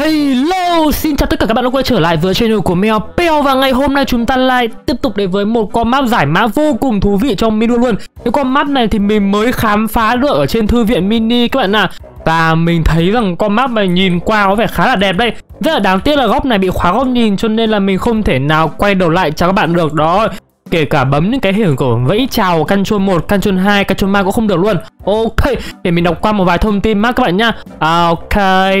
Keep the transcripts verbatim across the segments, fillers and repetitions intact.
Hello, xin chào tất cả các bạn đã quay trở lại với channel của Meowpeo. Và ngày hôm nay chúng ta lại tiếp tục đến với một con map giải mã vô cùng thú vị trong Mini World luôn. Cái con map này thì mình mới khám phá được ở trên thư viện Mini các bạn ạ. Và mình thấy rằng con map này nhìn qua có vẻ khá là đẹp đây. Rất là đáng tiếc là góc này bị khóa góc nhìn cho nên là mình không thể nào quay đầu lại cho các bạn được đó. Kể cả bấm những cái hình của vẫy chào Ctrl một, Ctrl hai, Ctrl ba cũng không được luôn. Ok, để mình đọc qua một vài thông tin map các bạn nhá. Ok,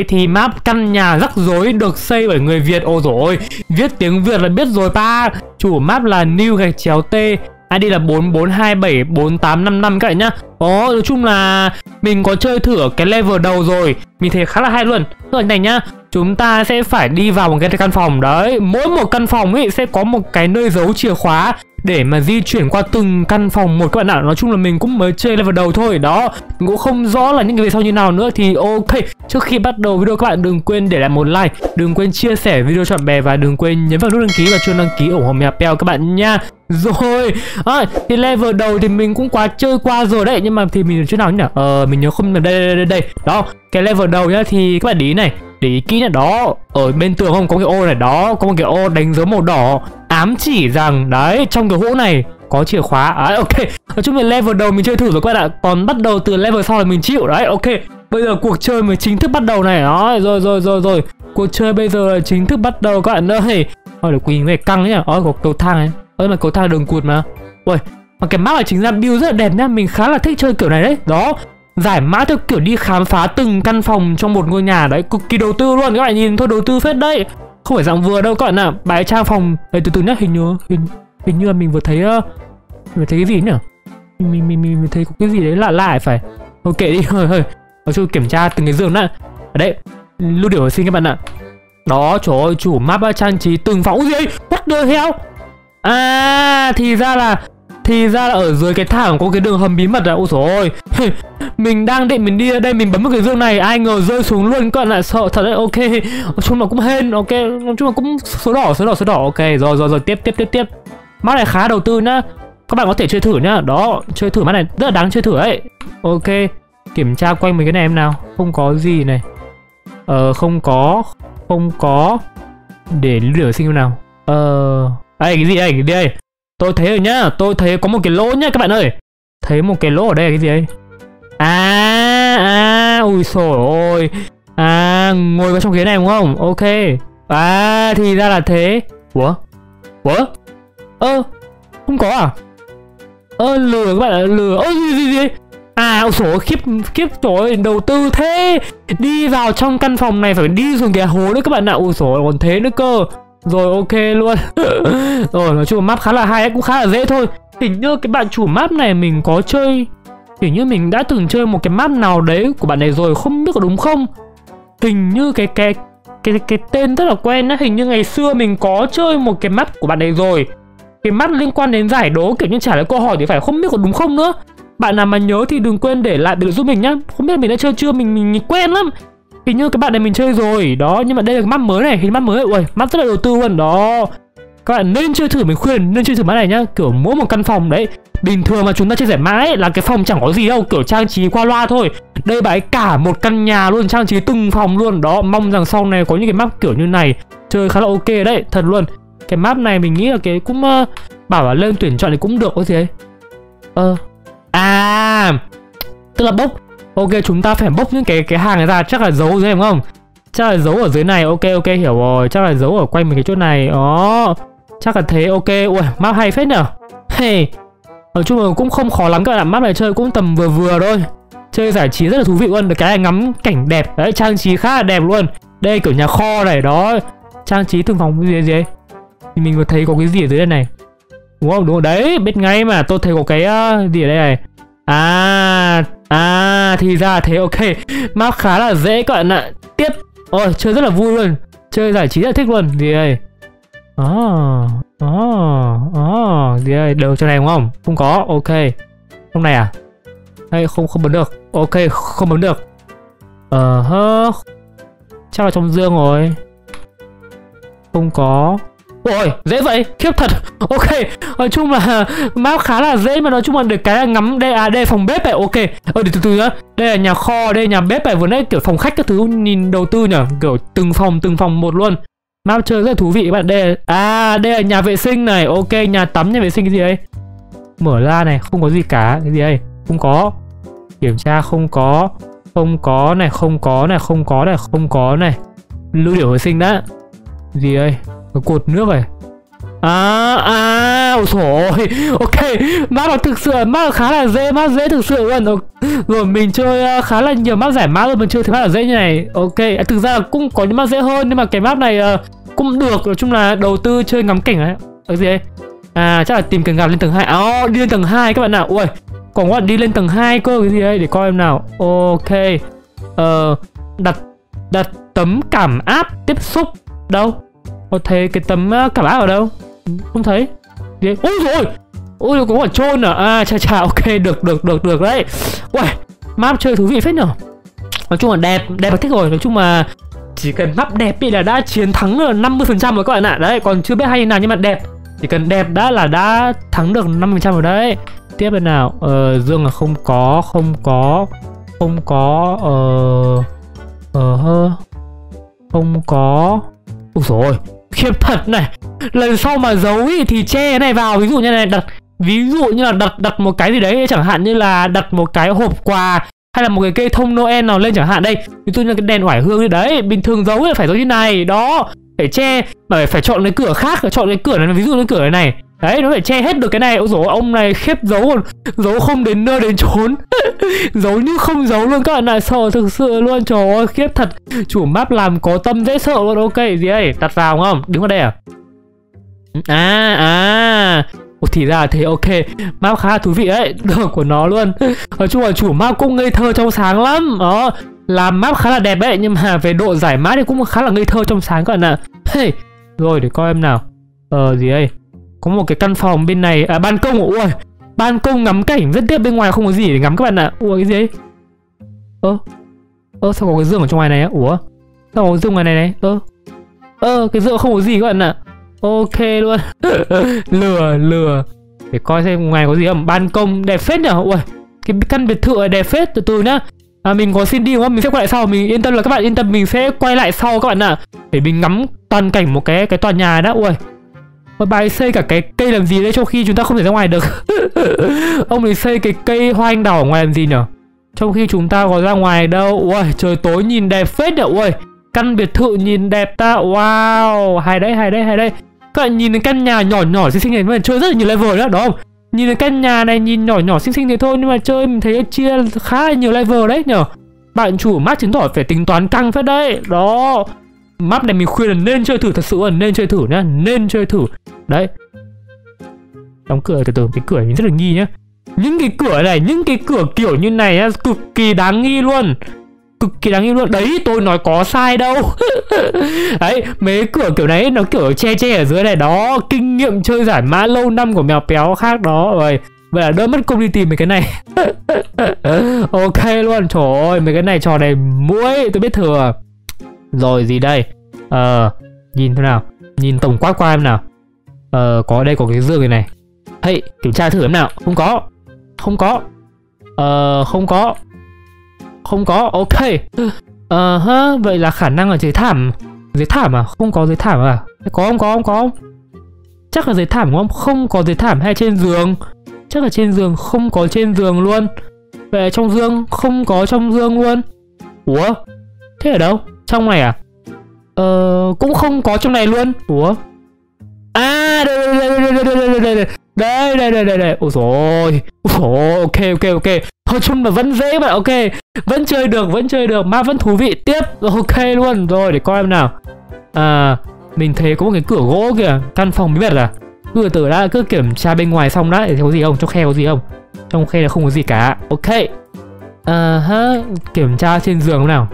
thì map căn nhà rắc rối được xây bởi người Việt. Ôi dồi ôi, viết tiếng Việt là biết rồi ba. Chủ map là New Gạch Chéo T, i đê là bốn bốn hai bảy bốn tám năm năm các bạn nhá. Ồ, nói chung là mình có chơi thử ở cái level đầu rồi, mình thấy khá là hay luôn. Rồi này nhá, chúng ta sẽ phải đi vào một cái căn phòng đấy. Mỗi một căn phòng ấy sẽ có một cái nơi giấu chìa khóa để mà di chuyển qua từng căn phòng một các bạn ạ. Nói chung là mình cũng mới chơi level đầu thôi đó, mình cũng không rõ là những cái về sau như nào nữa. Thì ok, trước khi bắt đầu video các bạn đừng quên để lại một like, đừng quên chia sẻ video cho bạn bè và đừng quên nhấn vào nút đăng ký và chuông đăng ký ủng hộ Meowpeo các bạn nha. Rồi, à, thì level đầu thì mình cũng quá chơi qua rồi đấy, nhưng mà thì mình chỗ nào nhỉ? Ờ, mình nhớ không, đây đây đây đây. Đó, cái level đầu nhá thì các bạn để ý này, để ý kỹ nhá đó, ở bên tường không có cái ô này đó, có một cái ô đánh dấu màu đỏ ám chỉ rằng đấy trong cái hũ này có chìa khóa. À, ok, nói chung là level đầu mình chơi thử rồi các bạn ạ, còn bắt đầu từ level sau là mình chịu đấy. Ok, bây giờ cuộc chơi mới chính thức bắt đầu này đó. Rồi rồi rồi rồi, cuộc chơi bây giờ là chính thức bắt đầu các bạn ơi. Ôi, để quỳ về căng nhá. Ôi, có cầu thang này. Ôi, mà cầu thang đường cụt mà. Ôi, mà cái map này chính ra build rất là đẹp nhá, mình khá là thích chơi kiểu này đấy. Đó, giải mã theo kiểu đi khám phá từng căn phòng trong một ngôi nhà đấy, cực kỳ đầu tư luôn. Các bạn nhìn thôi, đầu tư phết đấy, không phải dạng vừa đâu các bạn ạ. Bài trang phòng đấy, từ từ nhá, hình như hình, hình như là mình vừa thấy uh, mình thấy cái gì nhỉ, mình mình mình, mình thấy cái gì đấy lạ lạ phải. Ok đi, hơi hơi nói chung kiểm tra từng cái giường đã ở đấy, lưu điều xin các bạn ạ. Đó, trời ơi, chủ map trang trí từng phòng. Úi gì ấy, what the hell. À, thì ra là Thì ra là ở dưới cái thảm có cái đường hầm bí mật à. Ôi dồi ôi, mình đang định mình đi ở đây, mình bấm vào cái giường này, ai ngờ rơi xuống luôn các bạn ạ, sợ thật đấy. Ok, nói chung là cũng hên. Ok, nói chung là cũng số đỏ, số đỏ, số đỏ. Ok, rồi rồi rồi, tiếp tiếp tiếp tiếp. Map này khá đầu tư nhá, các bạn có thể chơi thử nhá. Đó, chơi thử map này rất là đáng chơi thử ấy. Ok, kiểm tra quanh mình cái này em nào. Không có gì này. Ờ, không có, không có. Để lưu điều sinh nào. Ờ, ấy cái gì đây, cái gì đây. Tôi thấy rồi nhá, tôi thấy có một cái lỗ nhá các bạn ơi. Thấy một cái lỗ ở đây là cái gì ấy. À, à, ui sồi ôi. À, ngồi vào trong ghế này đúng không? Ok. À, thì ra là thế. Ủa? Ủa? Ơ, không có à? Ơ, lừa các bạn ạ, lừa. Ơ, gì gì gì? À, ôi sồi, khiếp, khiếp, trời ơi, đầu tư thế. Đi vào trong căn phòng này phải đi xuống cái hố nữa các bạn ạ. Ôi sồi, còn thế nữa cơ. Rồi ok luôn. Rồi, nói chung là map khá là hay ấy, cũng khá là dễ thôi. Hình như cái bạn chủ map này mình có chơi, hình như mình đã từng chơi một cái map nào đấy của bạn này rồi, không biết có đúng không. Hình như cái cái cái cái tên rất là quen á, hình như ngày xưa mình có chơi một cái map của bạn này rồi. Cái map liên quan đến giải đố kiểu như trả lời câu hỏi thì phải, không biết có đúng không nữa. Bạn nào mà nhớ thì đừng quên để lại bình luận giúp mình nhá. Không biết mình đã chơi chưa, mình mình quen lắm. Hình như cái bạn này mình chơi rồi đó, nhưng mà đây là cái map mới này, hình map mới. Ui, map rất là đầu tư luôn đó. Các bạn nên chơi thử, mình khuyên nên chơi thử map này nhá. Kiểu mỗi một căn phòng đấy, bình thường mà chúng ta chơi giải mã ấy là cái phòng chẳng có gì đâu, kiểu trang trí qua loa thôi. Đây bà ấy cả một căn nhà luôn, trang trí từng phòng luôn đó. Mong rằng sau này có những cái map kiểu như này chơi khá là ok đấy, thật luôn. Cái map này mình nghĩ là cái cũng uh, bảo là lên tuyển chọn thì cũng được. Có gì đấy. Ờ, à, tức là bốc. Ok, chúng ta phải bốc những cái cái hàng này ra, chắc là giấu dưới đúng không? Chắc là giấu ở dưới này. Ok ok, hiểu rồi, chắc là giấu ở quanh mình cái chỗ này. Đó, chắc là thế. Ok, ui, map hay phết nhở. Hey, nói chung là cũng không khó lắm các bạn ạ, map này chơi cũng tầm vừa vừa thôi. Chơi giải trí rất là thú vị luôn, được cái này ngắm cảnh đẹp đấy, trang trí khá là đẹp luôn. Đây kiểu nhà kho này đó, trang trí từng phòng gì gì ấy. Thì mình vừa thấy có cái gì ở dưới đây này. Đúng không? Đúng rồi đấy, biết ngay mà, tôi thấy có cái uh, gì ở đây này. À, à, thì ra thế. Ok, map khá là dễ các bạn ạ. Tiếp, ôi, chơi rất là vui luôn, chơi giải trí rất thích luôn. Gì đây? Ồ, ồ, ồ, gì đây? Đều chỗ này đúng không? Không có, ok. Trong này à? Hay không, không bấm được. Ok, không bấm được. Ờ, uh, chắc là trong dương rồi. Không có. Ôi, dễ vậy, khiếp thật. Ok, nói chung là map khá là dễ mà nói chung là được cái là ngắm đây, à đây phòng bếp này, ok. Ờ để từ từ nữa. Đây là nhà kho, đây là nhà bếp này, vừa nãy kiểu phòng khách các thứ nhìn đầu tư nhở, kiểu từng phòng từng phòng một luôn. Map chơi rất là thú vị các bạn. Đây là... à đây là nhà vệ sinh này, ok, nhà tắm nhà vệ sinh cái gì đây? Mở ra này, không có gì cả, cái gì đây? Không có. Kiểm tra không có. Không có này, không có này, không có này, không có này. Lưu điểu vệ sinh đã. Gì đây? Cái cột nước này. À à, ôi trời. Ok, map nó thực sự map khá là dễ, map dễ thực sự luôn. Rồi mình chơi khá là nhiều map giải mã rồi, mình chơi thì map là dễ như này. Ok, à, thực ra là cũng có những map dễ hơn nhưng mà cái map này cũng được, nói chung là đầu tư chơi ngắm cảnh ấy. Cái gì đây? À chắc là tìm cần gạt lên tầng hai. À, đi lên tầng hai các bạn nào. Ui, còn gọi đi lên tầng hai cơ, cái gì đây để coi em nào. Ok. Ờ đặt đặt tấm cảm áp tiếp xúc đâu? Có thấy cái tấm cảm áp ở đâu? Không thấy. Ôi rồi, ôi nó có quả trôn à? À chà chà, ok, được được được được đấy. Uầy, map chơi thú vị phết nhở. Nói chung là đẹp, đẹp và thích rồi. Nói chung là chỉ cần map đẹp thì là đã chiến thắng được năm mươi phần trăm rồi các bạn ạ. Đấy, còn chưa biết hay nào nhưng mà đẹp, chỉ cần đẹp đã là đã thắng được năm mươi phần trăm rồi đấy. Tiếp bên nào. Ờ, dương là không có, không có, không có, ờ, ờ hơ, không có. Ôi dồi ôi, khiếp thật này. Lần sau mà giấu ý thì che cái này vào, ví dụ như này, đặt ví dụ như là đặt đặt một cái gì đấy, chẳng hạn như là đặt một cái hộp quà hay là một cái cây thông Noel nào lên chẳng hạn đây. Ví dụ như cái đèn oải hương như đấy, bình thường giấu thì phải giấu như này, đó, phải che, mà phải, phải chọn cái cửa khác, chọn cái cửa này, ví dụ cái cửa này. Đấy, nó phải che hết được cái này. Ôi dồi ôi, ông này khiếp giấu, giấu không đến nơi đến chốn. Giấu như không giấu luôn các bạn ạ, sợ thực sự luôn, trời ơi, khiếp thật. Chủ map làm có tâm dễ sợ luôn, ok, gì đây, đặt vào đúng không? Đứng vào đây à? À, à, ủa, thì ra thế, ok, map khá là thú vị đấy, được của nó luôn. Nói chung là chủ map cũng ngây thơ trong sáng lắm, đó, làm map khá là đẹp đấy, nhưng mà về độ giải mã thì cũng khá là ngây thơ trong sáng các bạn ạ. Hey. Rồi, để coi em nào, ờ, gì đây? Có một cái căn phòng bên này, à ban công, ui ban công ngắm cảnh rất tiếc, bên ngoài không có gì để ngắm các bạn ạ. Ui cái gì ấy? Ơ ơ sao có cái giường ở trong ngoài này á? Ủa sao có cái giường ngoài này này? Ơ ơ cái giường không có gì các bạn ạ. Ok luôn. Lừa lừa. Để coi xem ngoài có gì không. Ban công đẹp phết nhở. Ui cái căn biệt thự đẹp phết. Từ từ nhá. À, mình có xin đi không? Mình sẽ quay lại sau. Mình yên tâm là các bạn yên tâm, mình sẽ quay lại sau các bạn ạ, để mình ngắm toàn cảnh một cái cái tòa nhà đã. Ui bà ấy xây cả cái cây làm gì đấy, trong khi chúng ta không thể ra ngoài được. Ông ấy xây cái cây hoa anh đào ở ngoài làm gì nhở, trong khi chúng ta có ra ngoài đâu. Ui trời tối nhìn đẹp phết nhở. Ui căn biệt thự nhìn đẹp ta. Wow, hay đấy hay đấy hay đấy. Các bạn nhìn đến căn nhà nhỏ nhỏ xinh xinh này, mình chơi rất là nhiều level đó đúng không? Nhìn đến căn nhà này nhìn nhỏ nhỏ xinh xinh thế thôi, nhưng mà chơi mình thấy chia khá là nhiều level đấy nhở. Bạn chủ map chứng tỏ phải tính toán căng phết đấy. Đó, map này mình khuyên là nên chơi thử, thật sự là nên chơi thử nhá, nên chơi thử đấy. Đóng cửa từ từ, cái cửa mình rất là nghi nhá. Những cái cửa này, những cái cửa kiểu như này á, cực kỳ đáng nghi luôn, cực kỳ đáng nghi luôn đấy, tôi nói có sai đâu. Đấy, mấy cửa kiểu này nó kiểu che che ở dưới này đó, kinh nghiệm chơi giải mã lâu năm của Meowpeo khác đó rồi. Vậy là đỡ mất công đi tìm mấy cái này. Ok luôn, trời ơi mấy cái này trò này muối tôi biết thừa. Rồi gì đây? Ờ, nhìn thế nào? Nhìn tổng quát qua em nào. Ờ, có đây có cái giường này này. Hey, kiểm tra thử em nào. Không có. Không có. Ờ, không có. Không có, ok. Ờ, hả, vậy là khả năng là dưới thảm. Dưới thảm à? Không có dưới thảm à? Có không, có không, có không? Chắc là dưới thảm không? Không có dưới thảm, hay trên giường. Chắc là trên giường, không có trên giường luôn. Vậy trong giường, không có trong giường luôn. Ủa? Thế ở đâu? Trong này à? Ờ, cũng không có trong này luôn. Ủa? À, đây đây đây đây đây đây đây đây đây đây đây đây. Ôi rồi, ok ok ok. Nói chung là vẫn dễ bạn, ok, vẫn chơi được, vẫn chơi được, mà vẫn thú vị tiếp, ok luôn. Rồi để coi em nào. À, mình thấy có một cái cửa gỗ kìa, căn phòng bí mật à? Cứ từ đã, cứ kiểm tra bên ngoài xong đã, để thấy có gì không? Trong khe có gì không? Trong khe là không có gì cả, ok. À, hả, kiểm tra trên giường nào?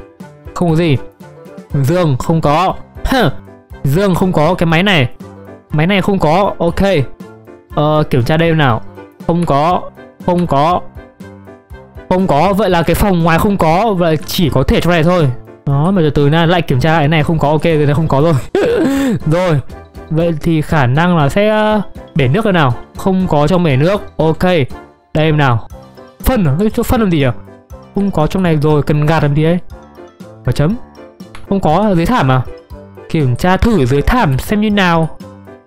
Không có gì. Dương không có. Huh. Dương không có. Cái máy này, máy này không có. Ok. Ờ, kiểm tra đây nào. Không có. Không có. Không có. Vậy là cái phòng ngoài không có. Vậy chỉ có thể trong này thôi. Đó, mà từ từ nha, lại kiểm tra lại cái này không có. Ok, cái này không có rồi. Rồi. Vậy thì khả năng là sẽ bể nước thế nào? Không có trong bể nước. Ok. Đây em nào. Phân à? Cái chỗ phân làm gì nhỉ? Không có trong này rồi, cần gạt làm gì ấy? Và chấm. Không có dưới thảm à? Kiểm tra thử dưới thảm xem như nào.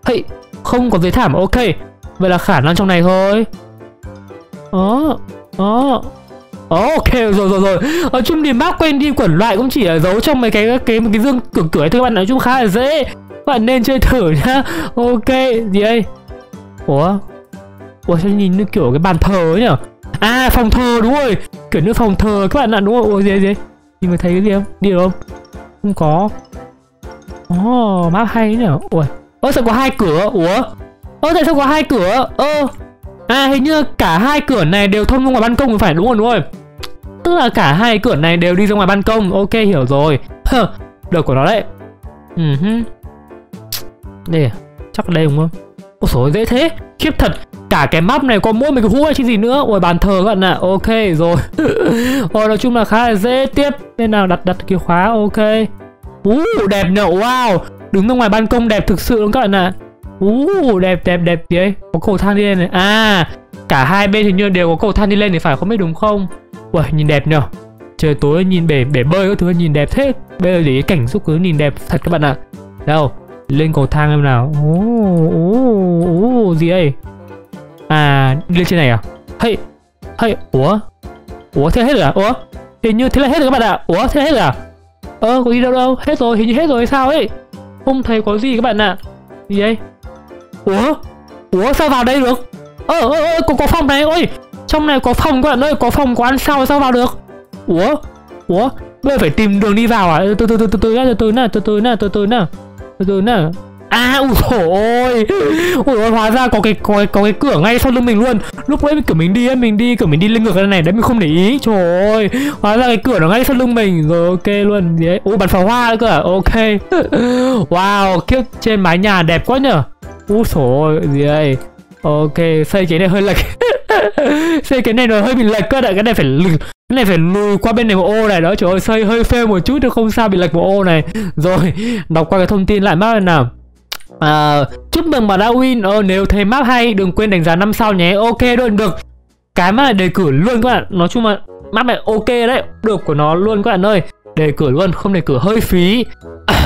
Hey, không có dưới thảm. Ok. Vậy là khả năng trong này thôi. Đó. Đó. Oh, ok rồi rồi rồi. Nói chung thì map quên đi quẩn loại cũng chỉ là giấu trong mấy cái cái cái, cái dương cửa cửa thôi các bạn, nói chung khá là dễ. Các bạn nên chơi thử nhá. Ok, gì đây? Ủa. Ủa sao nhìn như kiểu cái bàn thờ ấy nhở? À, phòng thờ đúng rồi. Kiểu như phòng thờ các bạn ạ, đúng không? Ủa gì gì? Nhìn người thấy cái gì không? Đi được không? Không có. Ồ, oh, map hay ấy nhở. Ủa. Ơ sao có hai cửa? Ủa. Ơ tại sao có hai cửa? Ơ. À, hình như cả hai cửa này đều thông ra ngoài ban công phải, đúng rồi, đúng rồi. Tức là cả hai cửa này đều đi ra ngoài ban công. Ok, hiểu rồi. Được của nó đấy. Uh-huh. Đây à? Chắc ở đây đúng không? Ôi trời, dễ thế. Khiếp thật. Cả cái map này có mỗi mình cái hũ hay chứ gì nữa. Ôi, bàn thờ các bạn ạ. Ok, rồi. Ôi, nói chung là khá là dễ tiếp. Nên nào đặt đặt cái khóa, ok. Uh, đẹp nhở, wow. Đứng ra ngoài ban công đẹp thực sự luôn các bạn ạ. Uh, đẹp đẹp đẹp gì ấy. Có cầu thang đi lên này. À, cả hai bên hình như đều có cầu thang đi lên thì phải, không biết đúng không? Uầy, nhìn đẹp nhở. Trời tối nhìn bể bể bơi các thứ nhìn đẹp thế. Bây giờ để cảnh xúc cứ nhìn đẹp thật các bạn ạ. Đâu, lên cầu thang em nào. Uh, uh, uh, gì ấy. À, lên trên này à? Hey, hey, ủa. Ủa thế hết rồi à? Ủa. Hình như thế là hết rồi các bạn ạ. Ủa thế hết rồi à? Ơ, có đi đâu đâu. Hết rồi, hình như hết rồi hay sao ấy. Không thấy có gì các bạn ạ. Gì ấy. Ủa? Ủa sao vào đây được? Ơ ơ ơ có, có phòng này. Ôi, trong này có phòng các bạn ơi, có phòng có ăn sau sao vào được? Ủa? Ủa? Bây giờ phải tìm đường đi vào à? Từ từ từ từ từ từ từ nào, từ từ nào, từ từ nào. Từ từ nào. À, ui dồi ôi. Ôi ôi, hóa ra có cái có, có cái cửa ngay sau lưng mình luôn. Lúc nãy cửa mình đi ấy, mình đi cửa mình đi lên ngược cái này đấy mình không để ý. Trời ơi, hóa ra cái cửa nó ngay sau lưng mình. Rồi ok luôn. Gì ấy? Ui bắn pháo hoa nữa cơ à? Ok. Wow, kiếp trên mái nhà đẹp quá nhở. Úi xồi, gì đây? Ok, xây cái này hơi lệch. Xây cái này nó hơi bị lệch cơ ạ. Cái này phải lùi, cái này phải lùi qua bên này một ô này đó. Trời ơi, xây hơi phê một chút được không sao, bị lệch một ô này. Rồi, đọc qua cái thông tin lại map này nào. À, chúc mừng bà Darwin. Ờ, nếu thấy map hay đừng quên đánh giá năm sao nhé. Ok luôn, được. Cái map này đề cử luôn các bạn. Nói chung là map này ok đấy, được của nó luôn các bạn ơi. Đề cử luôn, không đề cử hơi phí.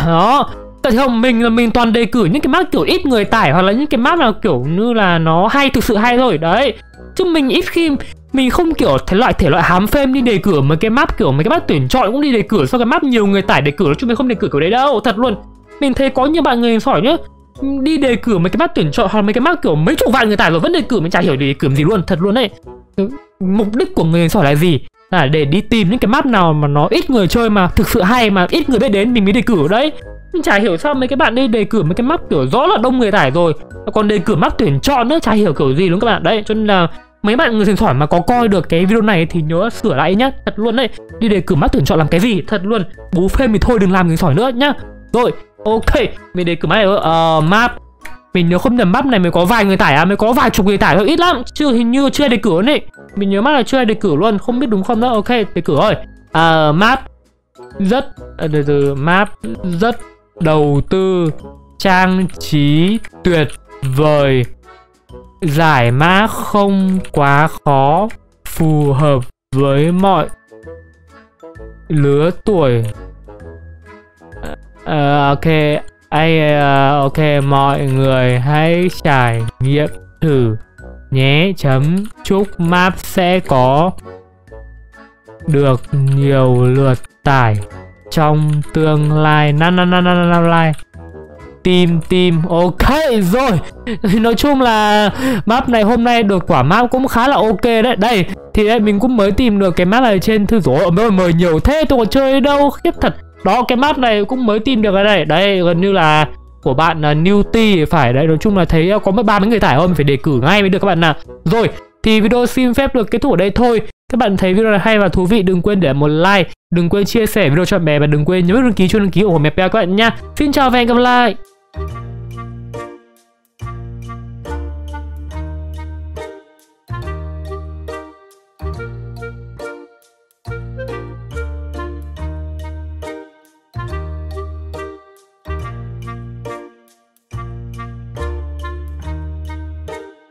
Đó. Tại không, mình là mình toàn đề cử những cái map kiểu ít người tải hoặc là những cái map nào kiểu như là nó hay, thực sự hay thôi. Đấy. Chứ mình ít khi mình không kiểu thể loại thể loại hám phim đi đề cử mấy cái map kiểu mấy cái map tuyển chọn cũng đi đề cử, sau cái map nhiều người tải đề cử đó, chứ mình không đề cử kiểu đấy đâu, thật luôn. Mình thấy có nhiều bạn người sỏi nhá, đi đề cử mấy cái map tuyển chọn hoặc mấy cái map kiểu mấy chục vạn người tải rồi vẫn đề cử, mình chả hiểu đề cử gì luôn, thật luôn đấy. Mục đích của người sỏi là gì? Là để đi tìm những cái map nào mà nó ít người chơi mà thực sự hay mà ít người biết đến mình mới đề cử đấy. Chả hiểu sao mấy cái bạn đây đề cử mấy cái map kiểu rõ là đông người tải rồi còn đề cử map tuyển chọn nữa, chả hiểu kiểu gì luôn các bạn. Đấy, cho nên là mấy bạn người thỉnh thoảng mà có coi được cái video này thì nhớ sửa lại nhá, thật luôn đấy. Đi đề cử map tuyển chọn làm cái gì, thật luôn. Bú phim thì thôi đừng làm người sỏi nữa nhá. Rồi, ok, mình đề cử map này ở uh, map. Mình nhớ không nhầm map này mới có vài người tải à, mới có vài chục người tải thôi, ít lắm. Chưa, hình như chưa đề cử này. Mình nhớ map là chưa đề cử luôn, không biết đúng không đó. Ok, đề cử rồi. À, map rất từ từ map rất đầu tư trang trí tuyệt vời, giải mã không quá khó, phù hợp với mọi lứa tuổi. À, ok, ai ok, mọi người hãy trải nghiệm thử nhé. Chấm chúc map sẽ có được nhiều lượt tải trong tương lai. Năm năm năm năm năm lai tìm tìm. Ok rồi. Nói chung là map này hôm nay được quả map cũng khá là ok đấy. Đây thì đây, mình cũng mới tìm được cái map này trên thư rổ. Mời mời nhiều thế tôi còn chơi đâu, khiếp thật. Đó, cái map này cũng mới tìm được cái này. Đây gần như là của bạn Newty phải đấy. Nói chung là thấy có ba mấy người tải thôi, mình phải đề cử ngay mới được các bạn nào. Rồi thì video xin phép được kết thúc ở đây thôi. Các bạn thấy video này hay và thú vị đừng quên để một like, đừng quên chia sẻ video cho bạn bè và đừng quên nhấn đăng ký cho đăng ký ủng hộ Meowpeo các bạn nha. Xin chào và hẹn gặp lại.